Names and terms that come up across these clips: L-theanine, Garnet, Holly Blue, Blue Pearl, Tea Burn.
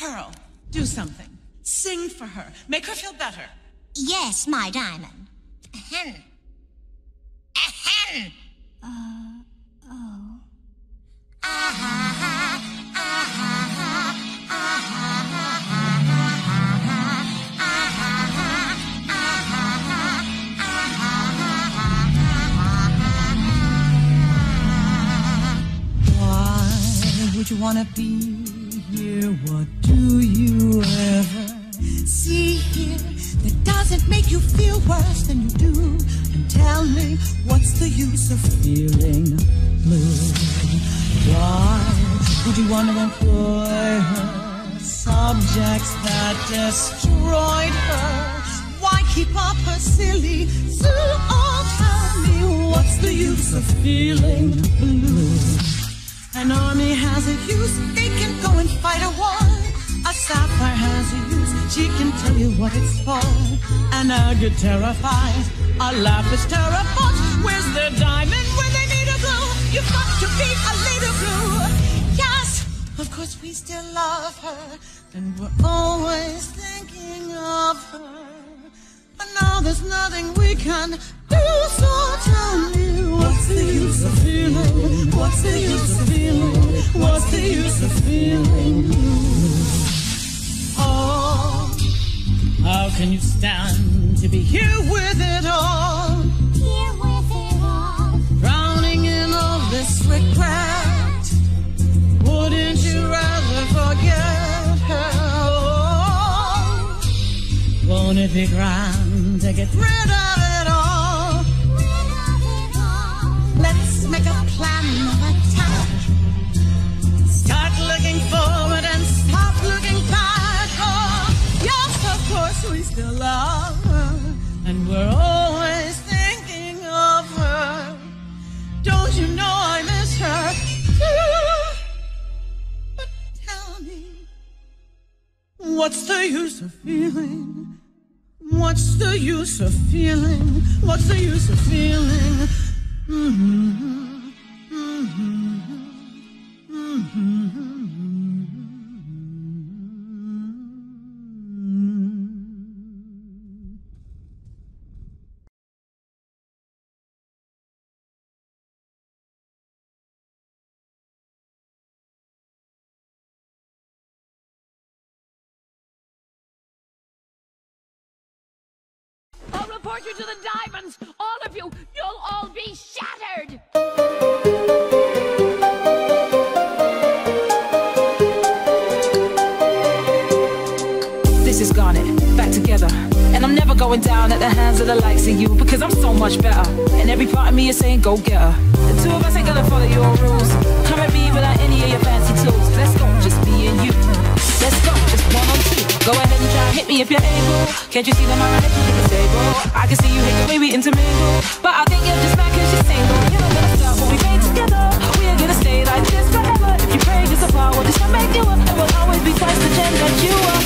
Pearl, do something. Sing for her. Make her feel better. Yes, my diamond. Ahem. Ahem. Oh. Ah-ha-ha. Ah-ha-ha. Ah-ha-ha. Would you wanna be here? What do you ever see here that doesn't make you feel worse than you do? And tell me, what's the use of feeling blue? Why would you wanna employ her? Subjects that destroyed her. Why keep up her silly zoo? Oh, tell me, what's the use of feeling blue? An army has a use, they can go and fight a war. A sapphire has a use, she can tell you what it's for. An agate terrifies, a lapis terrifies. Where's the diamond when they need a blue? You've got to be a little blue. Yes, of course we still love her, and we're always thinking of her. But now there's nothing we can do, so tell me, what's the use of feeling? What's the use of feeling? What's the use of feeling blue? Oh, how can you stand to be here with it all? Here with it all. Drowning in all this regret. Wouldn't you rather forget her? Oh, won't it be grand to get rid of it all? Rid of it all. Let's make a plan of attack. Start looking forward and stop looking back. Oh, yes, of course we still love her, and we're always thinking of her. Don't you know I miss her too? But tell me, what's the use of feeling? What's the use of feeling? What's the use of feeling? Mm-hmm. Mm-hmm. Mm-hmm. Report you to the diamonds, all of you. You'll all be shattered. This is Garnet, back together, and I'm never going down at the hands of the likes of you, because I'm so much better, and every part of me is saying go get her. The two of us ain't gonna follow your rules. Come at me without any of your fancy tools. Let's go, just be and you. Let's go, just 1 on 2. Go ahead and try and hit me if you're able. Can't you see that my relationship is stable? I can see you hate the way we intermingle, but I think you're just mad cause you're single. You're not gonna stop what we made together. We are gonna stay like this forever. If you break us apart, we'll just not make you up, and we'll always be twice the gem that you are.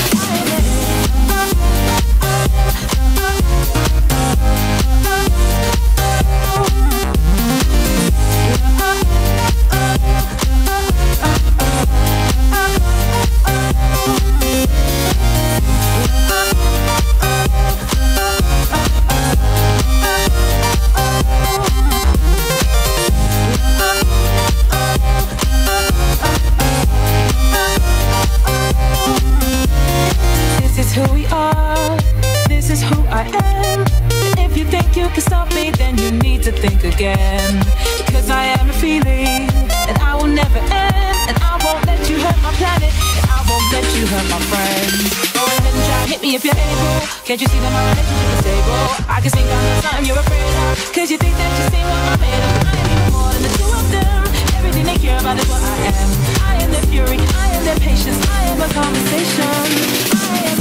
Can't you see that my relationship is stable? I can sing down to something you're afraid of, cause you think that you see what I'm made of. I am even more than the two of them. Everything they care about is what I am. I am their fury, I am their patience, I am a conversation. I am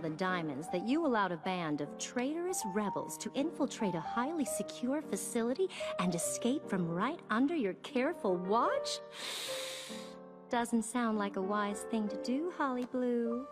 tell the Diamonds that you allowed a band of traitorous rebels to infiltrate a highly secure facility and escape from right under your careful watch? Doesn't sound like a wise thing to do, Holly Blue.